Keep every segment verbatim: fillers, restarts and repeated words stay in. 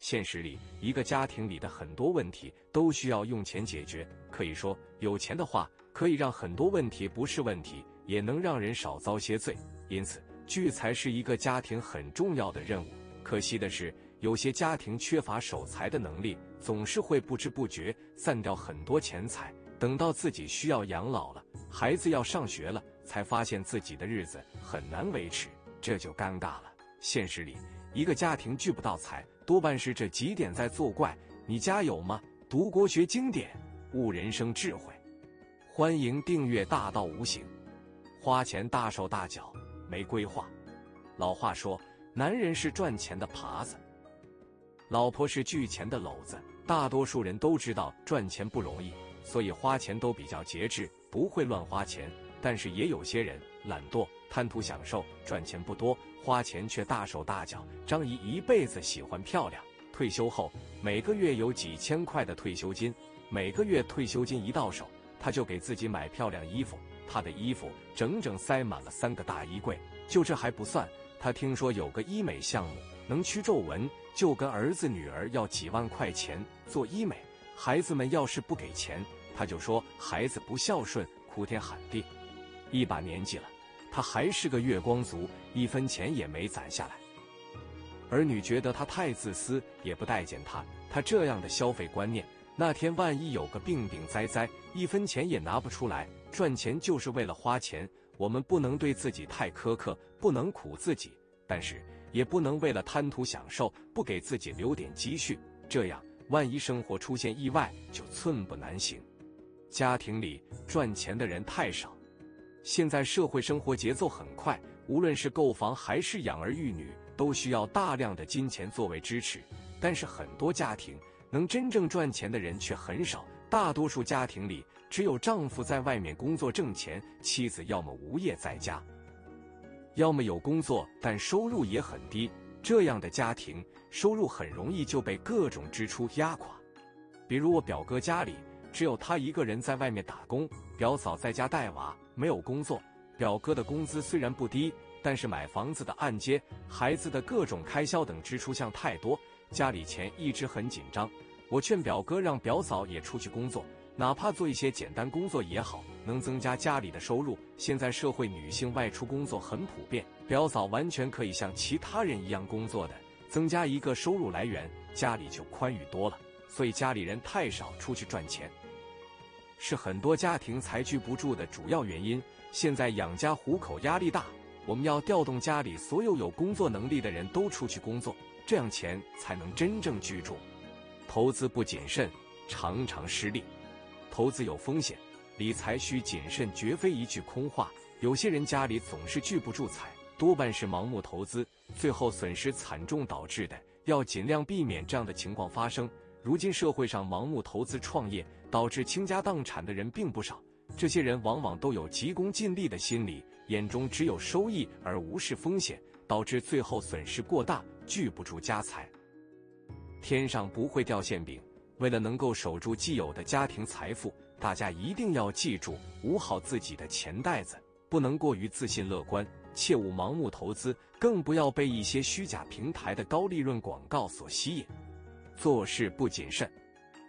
现实里，一个家庭里的很多问题都需要用钱解决。可以说，有钱的话，可以让很多问题不是问题，也能让人少遭些罪。因此，聚财是一个家庭很重要的任务。可惜的是，有些家庭缺乏守财的能力，总是会不知不觉散掉很多钱财。等到自己需要养老了，孩子要上学了，才发现自己的日子很难维持，这就尴尬了。现实里，一个家庭聚不到财，多半是这几点在作怪。你家有吗？读国学经典，悟人生智慧。欢迎订阅《大道无形》。花钱大手大脚，没规划。老话说，男人是赚钱的耙子，老婆是聚钱的篓子。大多数人都知道赚钱不容易，所以花钱都比较节制，不会乱花钱。但是也有些人懒惰、贪图享受，赚钱不多，花钱却大手大脚。张姨一辈子喜欢漂亮，退休后每个月有几千块的退休金，每个月退休金一到手，她就给自己买漂亮衣服。她的衣服整整塞满了三个大衣柜。就这还不算，她听说有个医美项目能驱皱纹，就跟儿子女儿要几万块钱做医美。孩子们要是不给钱，她就说孩子不孝顺，哭天喊地。一把年纪了，他还是个月光族，一分钱也没攒下来。儿女觉得他太自私，也不待见他。他这样的消费观念，那天万一有个病病灾灾，一分钱也拿不出来。赚钱就是为了花钱，我们不能对自己太苛刻，不能苦自己，但是也不能为了贪图享受，不给自己留点积蓄。这样，万一生活出现意外，就寸步难行。家庭里赚钱的人太少。现在社会生活节奏很快，无论是购房还是养儿育女，都需要大量的金钱作为支持。但是很多家庭能真正赚钱的人却很少，大多数家庭里只有丈夫在外面工作挣钱，妻子要么无业在家，要么有工作但收入也很低。这样的家庭，收入很容易就被各种支出压垮。比如我表哥家里只有他一个人在外面打工，表嫂在家带娃，没有工作。表哥的工资虽然不低，但是买房子的按揭、孩子的各种开销等支出项太多，家里钱一直很紧张。我劝表哥让表嫂也出去工作，哪怕做一些简单工作也好，能增加家里的收入。现在社会女性外出工作很普遍，表嫂完全可以像其他人一样工作的，增加一个收入来源，家里就宽裕多了。所以家里人太少出去赚钱，是很多家庭财聚不住的主要原因。现在养家糊口压力大，我们要调动家里所有有工作能力的人都出去工作，这样钱才能真正聚住。投资不谨慎，常常失利。投资有风险，理财需谨慎，绝非一句空话。有些人家里总是聚不住财，多半是盲目投资，最后损失惨重导致的，要尽量避免这样的情况发生。如今社会上盲目投资创业，导致倾家荡产的人并不少。这些人往往都有急功近利的心理，眼中只有收益而无视风险，导致最后损失过大，聚不住家财。天上不会掉馅饼，为了能够守住既有的家庭财富，大家一定要记住，捂好自己的钱袋子，不能过于自信乐观，切勿盲目投资，更不要被一些虚假平台的高利润广告所吸引。做事不谨慎，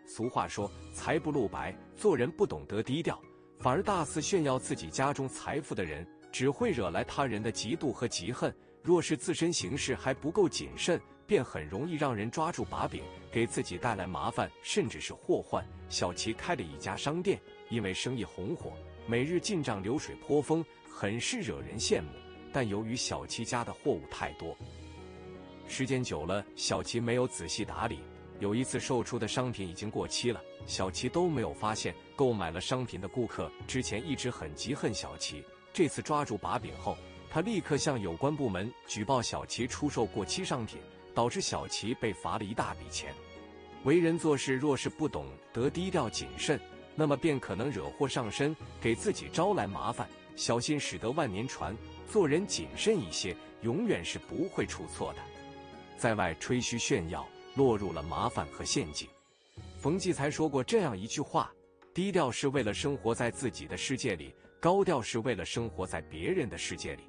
俗话说财不露白，做人不懂得低调，反而大肆炫耀自己家中财富的人，只会惹来他人的嫉妒和嫉恨。若是自身行事还不够谨慎，便很容易让人抓住把柄，给自己带来麻烦甚至是祸患。小齐开了一家商店，因为生意红火，每日进账流水颇丰，很是惹人羡慕。但由于小齐家的货物太多，时间久了，小齐没有仔细打理。有一次售出的商品已经过期了，小齐都没有发现。购买了商品的顾客之前一直很嫉恨小齐，这次抓住把柄后，他立刻向有关部门举报小齐出售过期商品，导致小齐被罚了一大笔钱。为人做事若是不懂得低调谨慎，那么便可能惹祸上身，给自己招来麻烦。小心驶得万年船，做人谨慎一些，永远是不会出错的。在外吹嘘炫耀，落入了麻烦和陷阱。冯骥才说过这样一句话：低调是为了生活在自己的世界里，高调是为了生活在别人的世界里。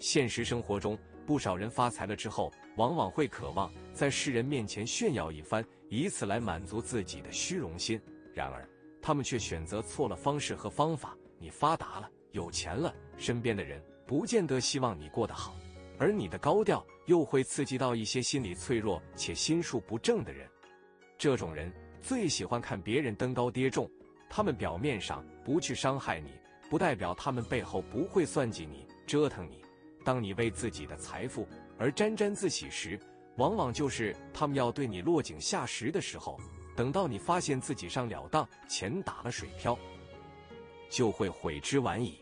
现实生活中，不少人发财了之后，往往会渴望在世人面前炫耀一番，以此来满足自己的虚荣心。然而，他们却选择错了方式和方法。你发达了，有钱了，身边的人不见得希望你过得好，而你的高调又会刺激到一些心理脆弱且心术不正的人。这种人最喜欢看别人登高跌重，他们表面上不去伤害你，不代表他们背后不会算计你、折腾你。当你为自己的财富而沾沾自喜时，往往就是他们要对你落井下石的时候。等到你发现自己上了当，钱打了水漂，就会悔之晚矣。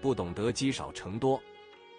不懂得积少成多。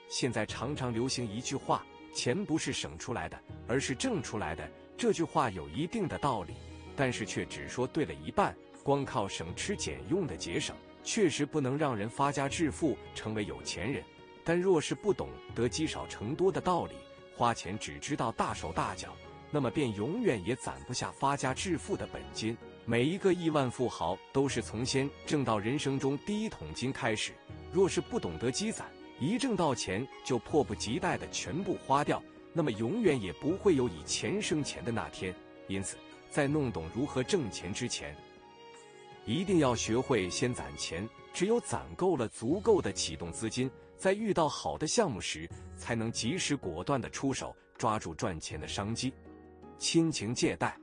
现在常常流行一句话，钱不是省出来的，而是挣出来的。这句话有一定的道理，但是却只说对了一半。光靠省吃俭用的节省，确实不能让人发家致富，成为有钱人。但若是不懂得积少成多的道理，花钱只知道大手大脚，那么便永远也攒不下发家致富的本金。每一个亿万富豪都是从先挣到人生中第一桶金开始，若是不懂得积攒，一挣到钱就迫不及待的全部花掉，那么永远也不会有以钱生钱的那天。因此，在弄懂如何挣钱之前，一定要学会先攒钱。只有攒够了足够的启动资金，在遇到好的项目时，才能及时果断的出手，抓住赚钱的商机。亲情借贷。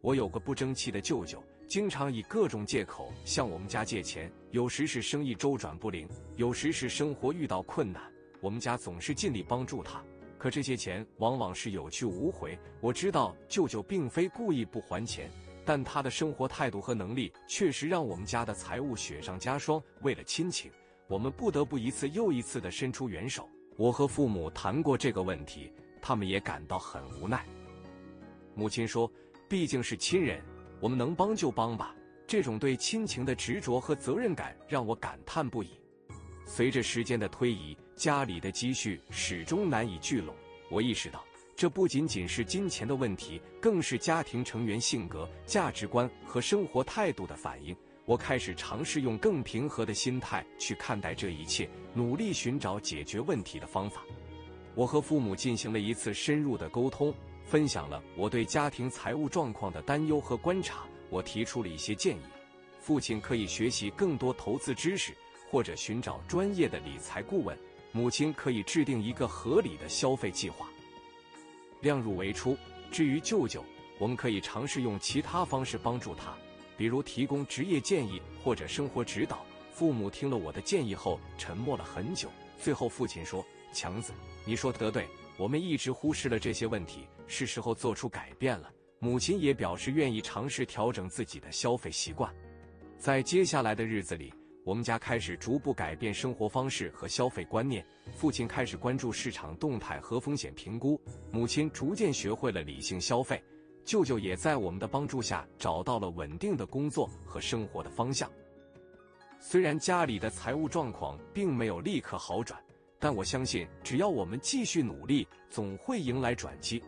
我有个不争气的舅舅，经常以各种借口向我们家借钱，有时是生意周转不灵，有时是生活遇到困难，我们家总是尽力帮助他。可这些钱往往是有去无回。我知道舅舅并非故意不还钱，但他的生活态度和能力确实让我们家的财务雪上加霜。为了亲情，我们不得不一次又一次的伸出援手。我和父母谈过这个问题，他们也感到很无奈。母亲说，毕竟是亲人，我们能帮就帮吧。这种对亲情的执着和责任感让我感叹不已。随着时间的推移，家里的积蓄始终难以聚拢。我意识到，这不仅仅是金钱的问题，更是家庭成员性格、价值观和生活态度的反映。我开始尝试用更平和的心态去看待这一切，努力寻找解决问题的方法。我和父母进行了一次深入的沟通，分享了我对家庭财务状况的担忧和观察。我提出了一些建议，父亲可以学习更多投资知识，或者寻找专业的理财顾问；母亲可以制定一个合理的消费计划，量入为出。至于舅舅，我们可以尝试用其他方式帮助他，比如提供职业建议或者生活指导。父母听了我的建议后，沉默了很久。最后，父亲说：“强子，你说得对，我们一直忽视了这些问题，是时候做出改变了。”母亲也表示愿意尝试调整自己的消费习惯。在接下来的日子里，我们家开始逐步改变生活方式和消费观念。父亲开始关注市场动态和风险评估，母亲逐渐学会了理性消费，舅舅也在我们的帮助下找到了稳定的工作和生活的方向。虽然家里的财务状况并没有立刻好转，但我相信只要我们继续努力，总会迎来转机。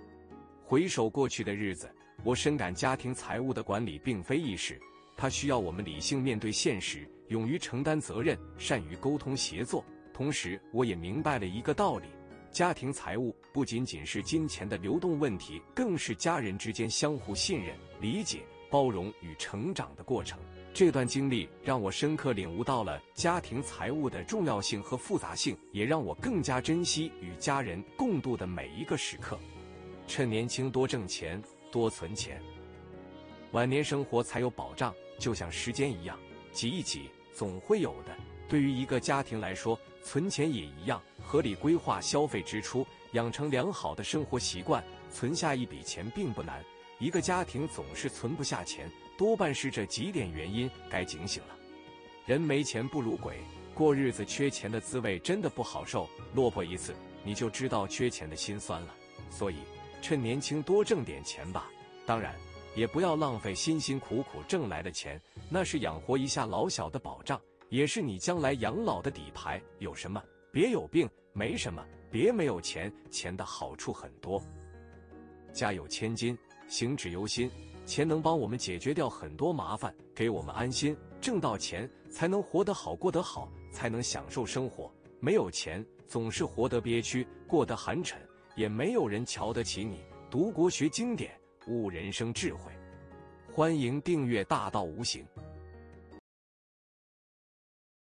回首过去的日子，我深感家庭财务的管理并非易事，它需要我们理性面对现实，勇于承担责任，善于沟通协作。同时，我也明白了一个道理：家庭财务不仅仅是金钱的流动问题，更是家人之间相互信任、理解、包容与成长的过程。这段经历让我深刻领悟到了家庭财务的重要性和复杂性，也让我更加珍惜与家人共度的每一个时刻。趁年轻多挣钱，多存钱，晚年生活才有保障。就像时间一样，挤一挤总会有的。对于一个家庭来说，存钱也一样。合理规划消费支出，养成良好的生活习惯，存下一笔钱并不难。一个家庭总是存不下钱，多半是这几点原因，该警醒了。人没钱不如鬼，过日子缺钱的滋味真的不好受，落魄一次你就知道缺钱的辛酸了。所以趁年轻多挣点钱吧，当然也不要浪费辛辛苦苦挣来的钱，那是养活一下老小的保障，也是你将来养老的底牌。有什么别有病，没什么别没有钱，钱的好处很多。家有千金，行止由心。钱能帮我们解决掉很多麻烦，给我们安心。挣到钱才能活得好，过得好，才能享受生活。没有钱，总是活得憋屈，过得寒碜，也没有人瞧得起你。读国学经典，悟人生智慧。欢迎订阅《大道无形》。